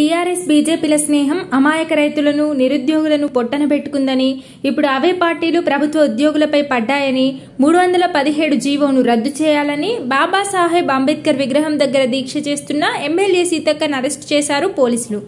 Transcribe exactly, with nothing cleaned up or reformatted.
TRS బీజేపీల స్నేహం అమాయక రైతులను నిరుద్యోగులను పొట్టనబెట్టుకుందని ఇప్పుడు అవే పార్టీలు ప్రభుత్వ ఉద్యోగులపై పడ్డాయని మూడు వందల పదిహేడు జీవోను రద్దు చేయాలని బాబాసాహెబ్ అంబేద్కర్ విగ్రహం దగ్గర దీక్ష చేస్తున్న ఎమ్మెల్యే సీతక్కను అరెస్టు చేశారు పోలీసులు.